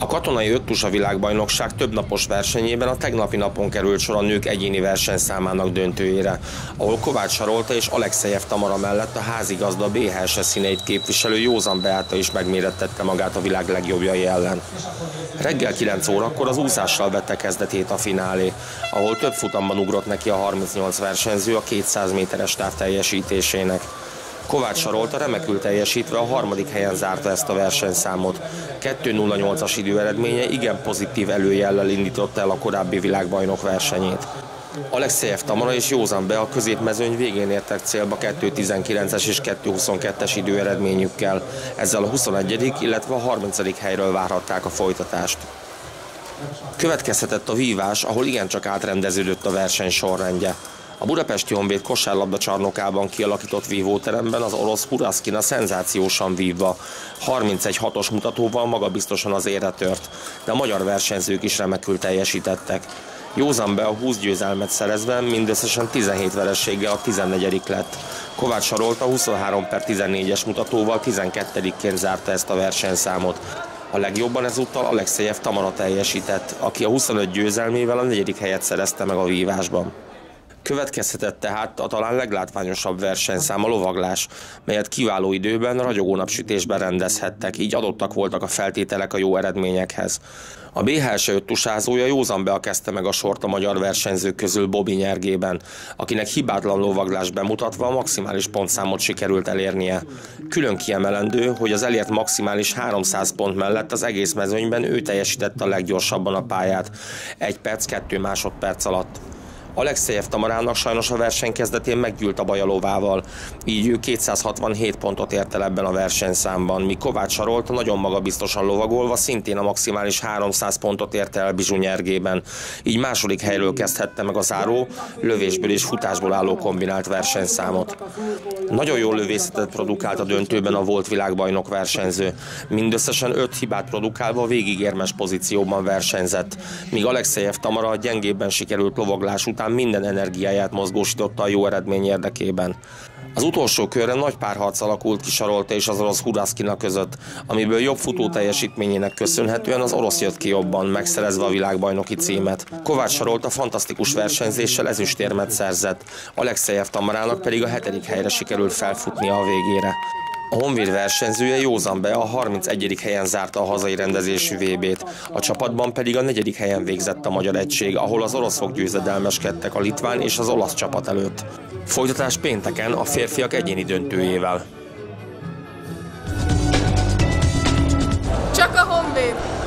A katonai öttusa világbajnokság többnapos versenyében a tegnapi napon került sor a nők egyéni versenyszámának döntőjére, ahol Kovács Sarolta és Alekszejev Tamara mellett a házigazda BHSE színeit képviselő Józan Beáta is megmérettette magát a világ legjobbjai ellen. Reggel 9 órakor az úszással vette kezdetét a finálé, ahol több futamban ugrott neki a 38 versenyző a 200 méteres táv teljesítésének. Kovács Sarolta remekül teljesítve a harmadik helyen zárta ezt a versenyszámot. 2:08-as időeredménye igen pozitív előjellel indította el a korábbi világbajnok versenyét. Alekszejev Tamara és Józan Beáta középmezőny végén értek célba 2:19-es és 2:22-es időeredményükkel. Ezzel a 21., illetve a 30. helyről várhatták a folytatást. Következhetett a vívás, ahol igencsak átrendeződött a verseny sorrendje. A budapesti Honvéd kosárlabda csarnokában kialakított vívóteremben az orosz Puraszkina szenzációsan vívva. 31-6-os mutatóval magabiztosan az érre tört, de a magyar versenyzők is remekül teljesítettek. Józan Beáta 20 győzelmet szerezve mindösszesen 17 vereséggel a 14. lett. Kovács Sarolta 23/14-es mutatóval 12-ként zárta ezt a versenyszámot. A legjobban ezúttal Alekszejev Tamara teljesített, aki a 25 győzelmével a 4. helyet szerezte meg a vívásban. Következhetett tehát a talán leglátványosabb versenyszám, a lovaglás, melyet kiváló időben, ragyogó napsütésben rendezhettek, így adottak voltak a feltételek a jó eredményekhez. A BHS öttusázója Józan Beáta kezdte meg a sort a magyar versenyzők közül Bobi Nyergében, akinek hibátlan lovaglás bemutatva a maximális pontszámot sikerült elérnie. Külön kiemelendő, hogy az elért maximális 300 pont mellett az egész mezőnyben ő teljesítette a leggyorsabban a pályát, 1 perc 2 másodperc alatt. Alekszejev Tamarának sajnos a verseny kezdetén meggyűlt a baj a lovával, így ő 267 pontot ért el ebben a versenyszámban, míg Kovács Sarolta nagyon magabiztosan lovagolva szintén a maximális 300 pontot ért el Bizsu Nyergében, így második helyről kezdhette meg a záró, lövésből és futásból álló kombinált versenyszámot. Nagyon jól lövészetet produkált a döntőben a volt világbajnok versenyző, mindösszesen 5 hibát produkálva végigérmes pozícióban versenyzett, míg Alekszejev Tamara gyengébben sikerült lovaglás után minden energiáját mozgósította a jó eredmény érdekében. Az utolsó körre nagy párharc alakult ki Sarolta és az orosz Huraskina között, amiből jobb futó teljesítményének köszönhetően az orosz jött ki jobban, megszerezve a világbajnoki címet. Kovács Sarolta fantasztikus versenyzéssel ezüstérmet szerzett, Alekszejev Tamarának pedig a 7. helyre sikerült felfutnia a végére. A honvéd versenyzője Józan Beáta a 31. helyen zárta a hazai rendezésű VB-t, a csapatban pedig a 4. helyen végzett a Magyar Egység, ahol az oroszok győzedelmeskedtek a litván és az olasz csapat előtt. Folytatás pénteken a férfiak egyéni döntőjével. Csak a honvéd!